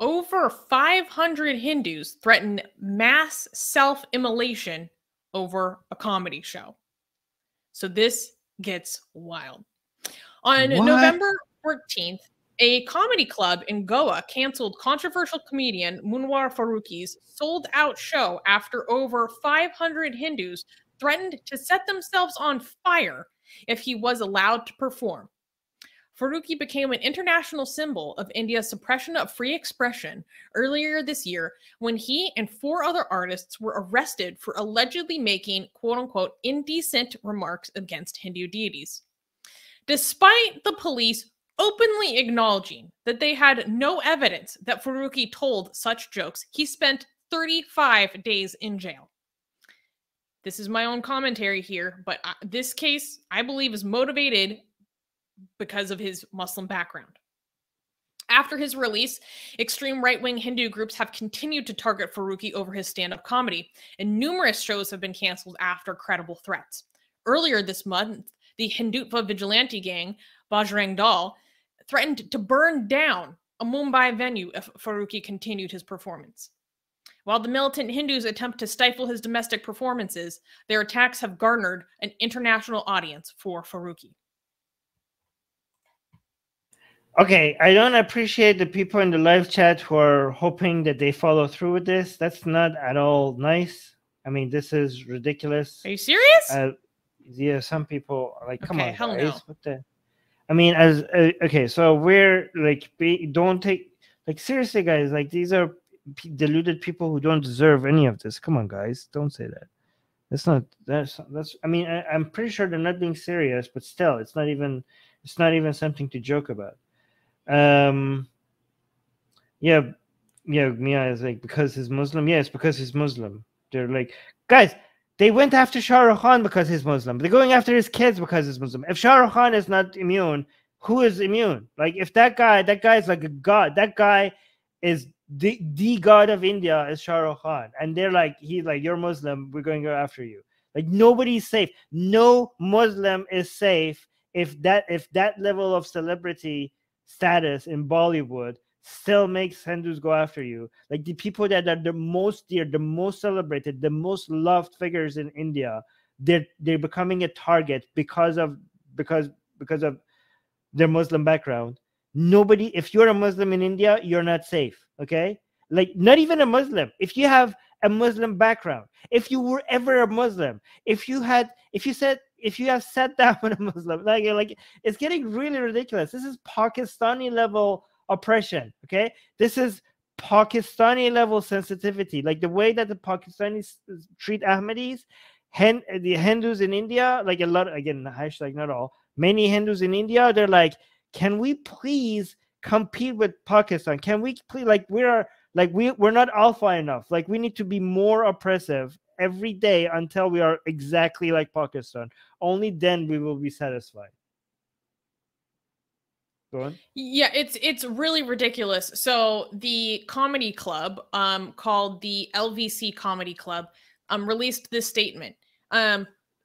Over 500 Hindus threaten mass self-immolation over a comedy show. So this gets wild. On November 14th, a comedy club in Goa canceled controversial comedian Munawar Faruqi's sold-out show after over 500 Hindus threatened to set themselves on fire if he was allowed to perform. Faruqui became an international symbol of India's suppression of free expression earlier this year when he and four other artists were arrested for allegedly making, quote-unquote, indecent remarks against Hindu deities. Despite the police openly acknowledging that they had no evidence that Faruqui told such jokes, he spent 35 days in jail. This is my own commentary here, but this case, I believe, is motivated because of his Muslim background. After his release, extreme right-wing Hindu groups have continued to target Faruqui over his stand-up comedy, and numerous shows have been canceled after credible threats. Earlier this month, the Hindutva vigilante gang, Bajrang Dal, threatened to burn down a Mumbai venue if Faruqui continued his performance. While the militant Hindus attempt to stifle his domestic performances, their attacks have garnered an international audience for Faruqui. Okay, I don't appreciate the people in the live chat who are hoping that they follow through with this. That's not at all nice. I mean, this is ridiculous. Are you serious? Yeah, some people are like, come on, hell guys. No. What the... I mean, as okay, so we're like, don't take, like, seriously, guys. Like, these are deluded people who don't deserve any of this. Come on, guys, don't say that. That's not. That's. I mean, I'm pretty sure they're not being serious, but still, it's not even. It's not even something to joke about. Mia is like, because he's Muslim. Yeah, it's because he's Muslim. They're like, guys, they went after Shah Rukh Khan because he's Muslim. They're going after his kids because he's Muslim. If Shah Rukh Khan is not immune, who is immune? Like, if that guy is like a god. That guy is the god of India is Shah Rukh Khan. And they're like, he's like, you're Muslim, we're going to go after you. Like, nobody's safe. No Muslim is safe if that level of celebrity status in Bollywood still makes Hindus go after you. Like, the people that are the most dear, the most celebrated, the most loved figures in India, they're becoming a target because of their Muslim background. Nobody, if you're a Muslim in India, you're not safe. Okay, like, not even a Muslim. If you have a Muslim background, if you were ever a Muslim, if you have sat down with a Muslim, like it's getting really ridiculous. This is Pakistani level oppression. Okay, this is Pakistani level sensitivity. Like, the way that the Pakistanis treat Ahmadis, the Hindus in India, like, a lot, again, hashtag not all, many Hindus in India, they're like, can we please compete with Pakistan? Can we please, like, we're not alpha enough. Like, we need to be more oppressive every day until we are exactly like Pakistan. Only then we will be satisfied. Go on. Yeah, it's really ridiculous. So the comedy club, called the LVC Comedy Club, released this statement.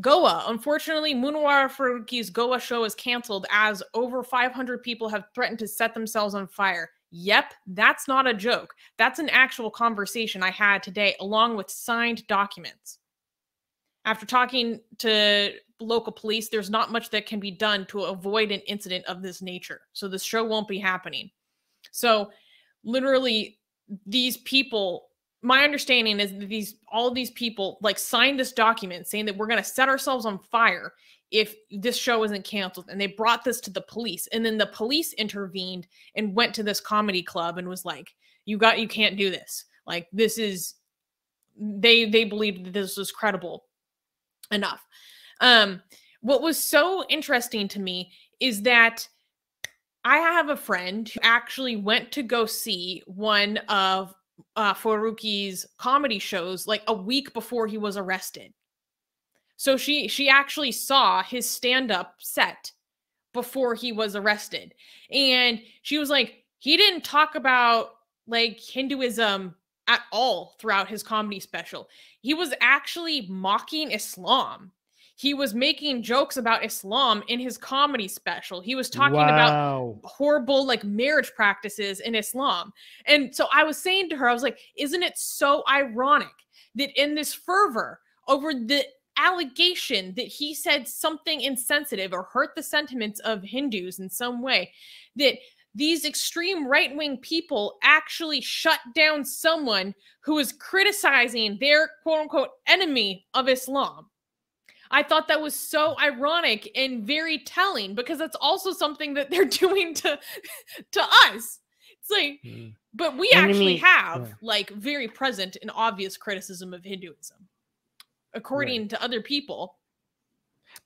Goa. Unfortunately, Munawar Faruqi's Goa show is canceled as over 500 people have threatened to set themselves on fire. Yep, that's not a joke. That's an actual conversation I had today, along with signed documents. After talking to local police, there's not much that can be done to avoid an incident of this nature. So the show won't be happening. So literally, these people, my understanding is that all these people, like, signed this document saying that we're going to set ourselves on fire if this show isn't canceled. And they brought this to the police, and then the police intervened and went to this comedy club and was like, you can't do this. Like, this is, they believed that this was credible enough. What was so interesting to me is that I have a friend who actually went to go see one of Faruqi's comedy shows like a week before he was arrested. So she actually saw his stand-up set before he was arrested. And she was like, he didn't talk about, like, Hinduism at all throughout his comedy special. He was actually mocking Islam. he was making jokes about Islam in his comedy special. He was talking about horrible like marriage practices in Islam. And so I was saying to her, I was like, isn't it so ironic that in this fervor over the allegation that he said something insensitive or hurt the sentiments of Hindus in some way, that these extreme right-wing people actually shut down someone who is criticizing their quote-unquote enemy of Islam? I thought that was so ironic and very telling, because that's also something that they're doing to us. It's like, but we actually have like very present and obvious criticism of Hinduism, according to other people.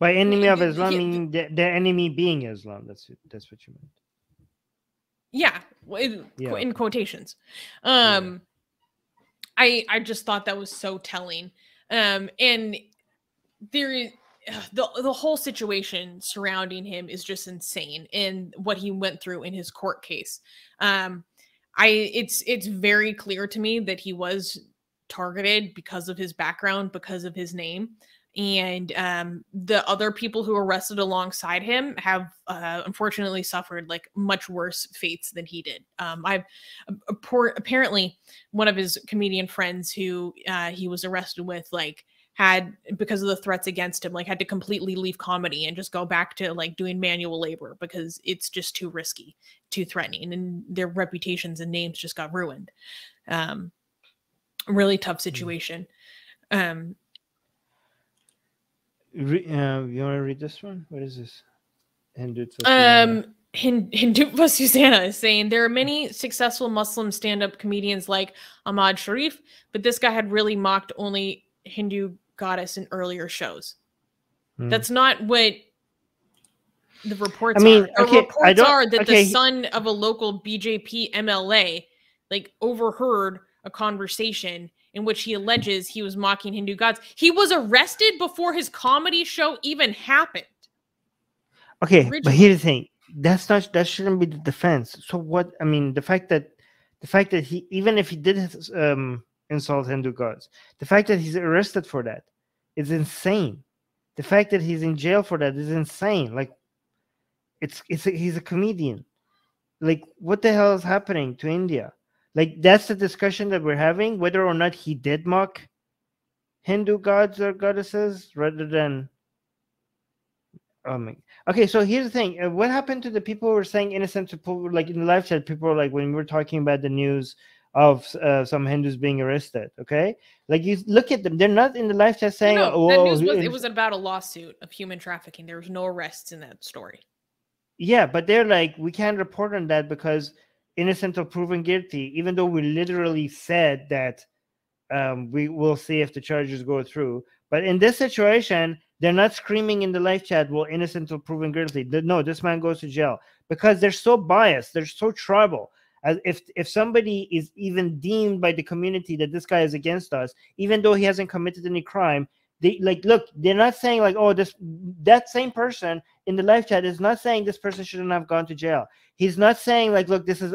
By enemy of Islam, meaning their enemy being Islam. That's what you meant. Yeah, in quotations. I just thought that was so telling. And there is the whole situation surrounding him is just insane, and what he went through in his court case. It's very clear to me that he was targeted because of his background, because of his name. And the other people who arrested alongside him have unfortunately suffered like much worse fates than he did. Apparently one of his comedian friends who he was arrested with, like, had, because of the threats against him, like had to completely leave comedy and just go back to like doing manual labor, because it's just too risky, too threatening, and their reputations and names just got ruined. Really tough situation. You want to read this one? What is this? Hindutva Susanna is saying, there are many successful Muslim stand-up comedians like Ahmad Sharif, but this guy had really mocked only Hindu goddess in earlier shows. That's not what the reports are. The reports are that the son of a local BJP MLA like overheard a conversation in which he alleges he was mocking Hindu gods. He was arrested before his comedy show even happened. Okay, but here's the thing. That's not, that shouldn't be the defense. So what, I mean, the fact that he, even if he did insult Hindu gods, the fact that he's arrested for that is insane. The fact that he's in jail for that is insane. Like, he's a comedian. Like, what the hell is happening to India? Like, that's the discussion that we're having, whether or not he did mock Hindu gods or goddesses, rather than... Okay, so here's the thing. What happened to the people who were saying innocent people, like in the live chat, people were like, when we were talking about the news of some Hindus being arrested, okay? Like, you look at them. They're not in the live chat saying... No, the news was, it was about a lawsuit of human trafficking. There was no arrests in that story. Yeah, but they're like, we can't report on that because... innocent or proven guilty, even though we literally said that we will see if the charges go through. But in this situation, they're not screaming in the live chat, well, innocent or proven guilty. No, this man goes to jail, because they're so biased. They're so tribal. As if somebody is even deemed by the community that this guy is against us, even though he hasn't committed any crime, they like, look, they're not saying like, oh, that same person in the live chat is not saying this person shouldn't have gone to jail. He's not saying like, look, this is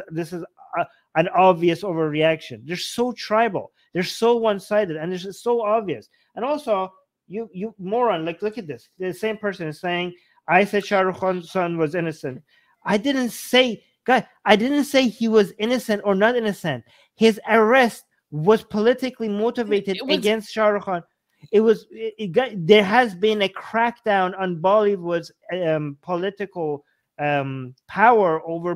an obvious overreaction. They're so tribal. They're so one-sided, and this is so obvious. And also, you moron, like, look at this. The same person is saying, I said Shah Rukh Khan's son was innocent. I didn't say, guys, I didn't say he was innocent or not innocent. His arrest was politically motivated against Shah Rukh Khan. There has been a crackdown on Bollywood's political power over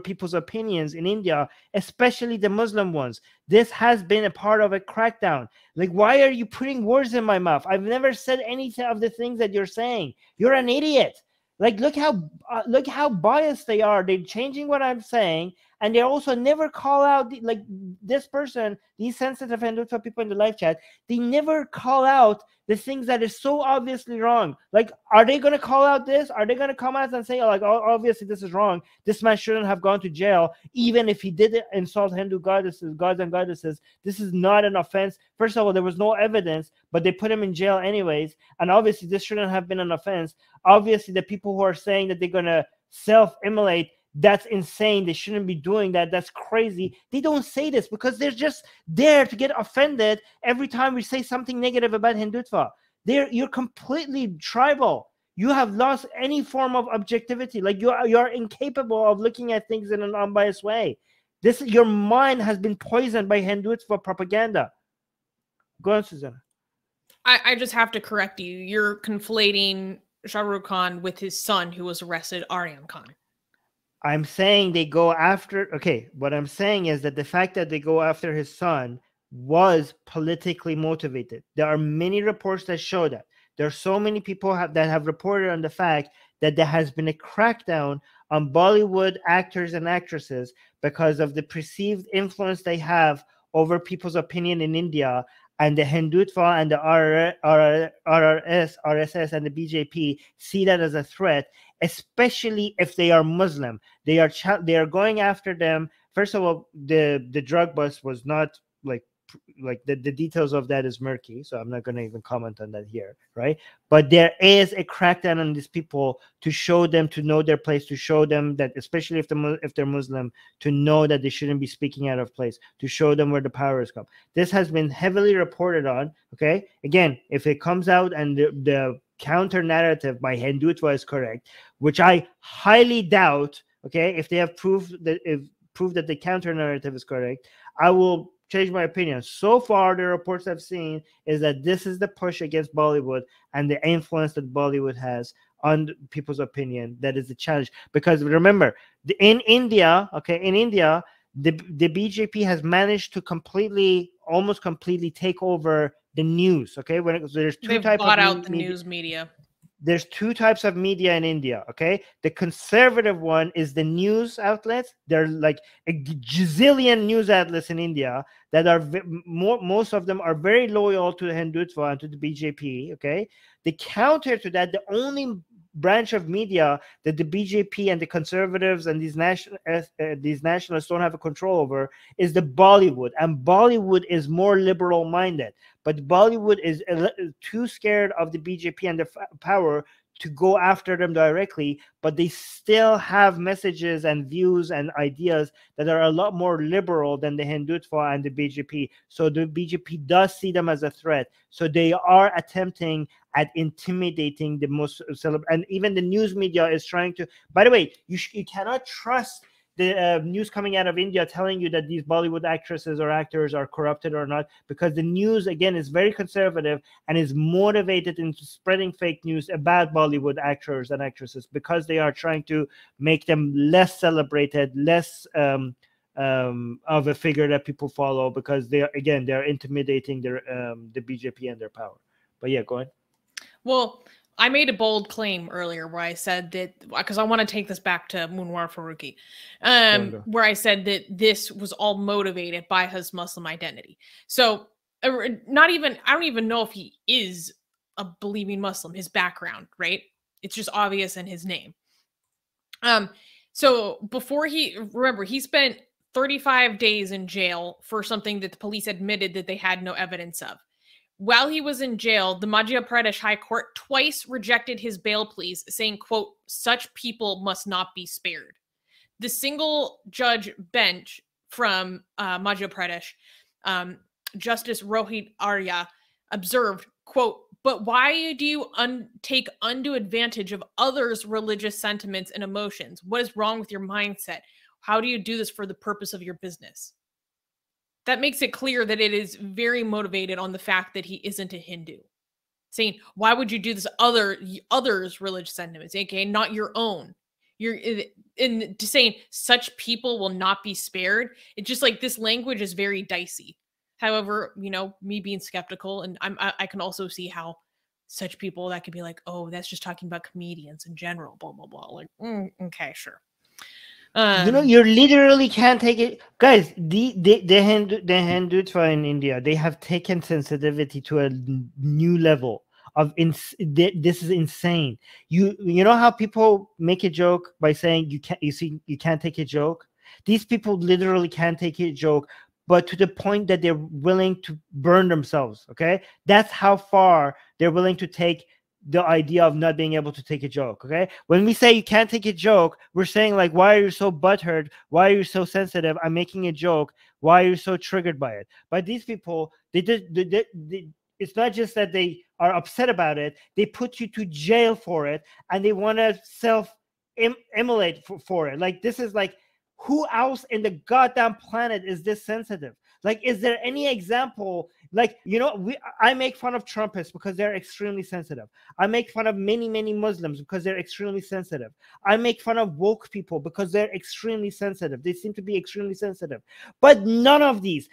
people's opinions in India, especially the Muslim ones. This has been a part of a crackdown. Like, why are you putting words in my mouth? I've never said any of the things that you're saying. You're an idiot. Like, look how biased they are. They're changing what I'm saying, and they also never call out like this person, these sensitive Hindutva people in the live chat. They never call out the things that is so obviously wrong. Like, are they going to call out this? Are they going to come out and say, oh, like, oh, obviously this is wrong. This man shouldn't have gone to jail, even if he did insult Hindu gods and goddesses. This is not an offense. First of all, there was no evidence, but they put him in jail anyways. And obviously this shouldn't have been an offense. Obviously, the people who are saying that they're going to self-immolate, that's insane. They shouldn't be doing that. That's crazy. They don't say this because they're just there to get offended every time we say something negative about Hindutva. You're completely tribal. You have lost any form of objectivity. Like you're incapable of looking at things in an unbiased way. Your mind has been poisoned by Hindutva propaganda. Go on, Susanna. I just have to correct you. You're conflating Shah Rukh Khan with his son who was arrested, Aryan Khan. I'm saying they go after... Okay, what I'm saying is that the fact that they go after his son was politically motivated. There are many reports that show that. There are so many people that have reported on the fact that there has been a crackdown on Bollywood actors and actresses because of the perceived influence they have over people's opinion in India, and the Hindutva and the RSS and the BJP see that as a threat, especially if they are Muslim. They are going after them. First of all, the drug bust was not like the details of that is murky, so I'm not going to even comment on that here, right? But there is a crackdown on these people to show them to know their place, to show them that, especially if they're Muslim, to know that they shouldn't be speaking out of place, to show them where the power is come. This has been heavily reported on, okay? Again, if it comes out and the counter narrative by Hindutva is correct, which I highly doubt, okay, if they have proved that the counter narrative is correct, I will change my opinion. So far, the reports I've seen is that this is the push against Bollywood and the influence that Bollywood has on people's opinion. That is the challenge. Because remember, in India, okay, in India, the BJP has managed to completely, almost completely take over the news. Okay, so there's two types of news media. There's two types of media in India, okay? The conservative one is the news outlets. There are like a gazillion news outlets in India that are most of them are very loyal to the Hindutva and to the BJP, okay? The counter to that, the only branch of media that the BJP and the conservatives and these nationalists don't have a control over is the Bollywood. And Bollywood is more liberal-minded. But Bollywood is too scared of the BJP and the power to go after them directly, but they still have messages and views and ideas that are a lot more liberal than the Hindutva and the BJP. So the BJP does see them as a threat. So they are attempting at intimidating the most celebrity. And even the news media is trying to... By the way, you cannot trust the news coming out of India telling you that these Bollywood actresses or actors are corrupted or not, because the news, again, is very conservative and is motivated into spreading fake news about Bollywood actors and actresses because they are trying to make them less celebrated, less of a figure that people follow, because they're intimidating the BJP and their power. But yeah, go ahead. Well, I made a bold claim earlier where I said that, because I want to take this back to Munawar Faruqui, where I said that this was all motivated by his Muslim identity. So I don't even know if he is a believing Muslim, his background, right? It's just obvious in his name. So remember, he spent 35 days in jail for something that the police admitted that they had no evidence of. While he was in jail, the Madhya Pradesh High Court twice rejected his bail pleas, saying, quote, such people must not be spared. The single judge bench from Madhya Pradesh, Justice Rohit Arya, observed, quote, but why do you take undue advantage of others' religious sentiments and emotions? What is wrong with your mindset? How do you do this for the purpose of your business? That makes it clear that it is very motivated on the fact that he isn't a Hindu. Saying, why would you do this others' religious sentiments, aka not your own? You're in saying such people will not be spared. It's just like this language is very dicey. However, you know, me being skeptical, and I can also see how such people that could be like, oh, that's just talking about comedians in general, blah, blah, blah. Like, okay, sure. You know, you literally can't take it, guys. The Hindutva in India, they have taken sensitivity to a new level of this is insane. You know how people make a joke by saying you can't take a joke. These people literally can't take a joke, but to the point that they're willing to burn themselves. Okay, that's how far they're willing to take the idea of not being able to take a joke, okay? When we say you can't take a joke, we're saying like, why are you so butthurt? Why are you so sensitive? I'm making a joke. Why are you so triggered by it? But these people, it's not just that they are upset about it, they put you to jail for it, and they want to self-immolate for it. Like, this is like, who else in the goddamn planet is this sensitive? Like, is there any example? Like, you know, I make fun of Trumpists because they're extremely sensitive. I make fun of many, many Muslims because they're extremely sensitive. I make fun of woke people because they're extremely sensitive. They seem to be extremely sensitive. But none of these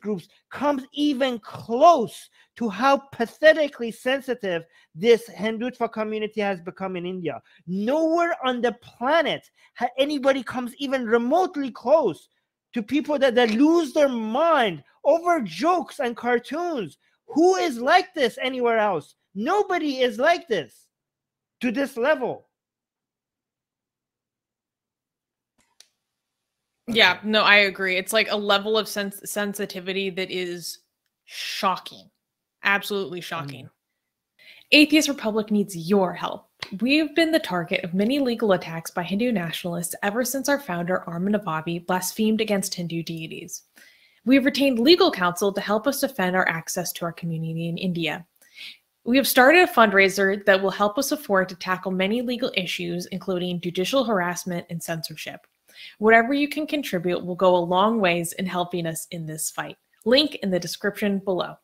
groups comes even close to how pathetically sensitive this Hindutva community has become in India. Nowhere on the planet anybody comes even remotely close to people that lose their mind over jokes and cartoons. Who is like this anywhere else? Nobody is like this to this level. Yeah, no, I agree. It's like a level of sensitivity that is shocking. Absolutely shocking. Atheist Republic needs your help. We've been the target of many legal attacks by Hindu nationalists ever since our founder, Armin Navabi, blasphemed against Hindu deities. We've retained legal counsel to help us defend our access to our community in India. We have started a fundraiser that will help us afford to tackle many legal issues, including judicial harassment and censorship. Whatever you can contribute will go a long ways in helping us in this fight. Link in the description below.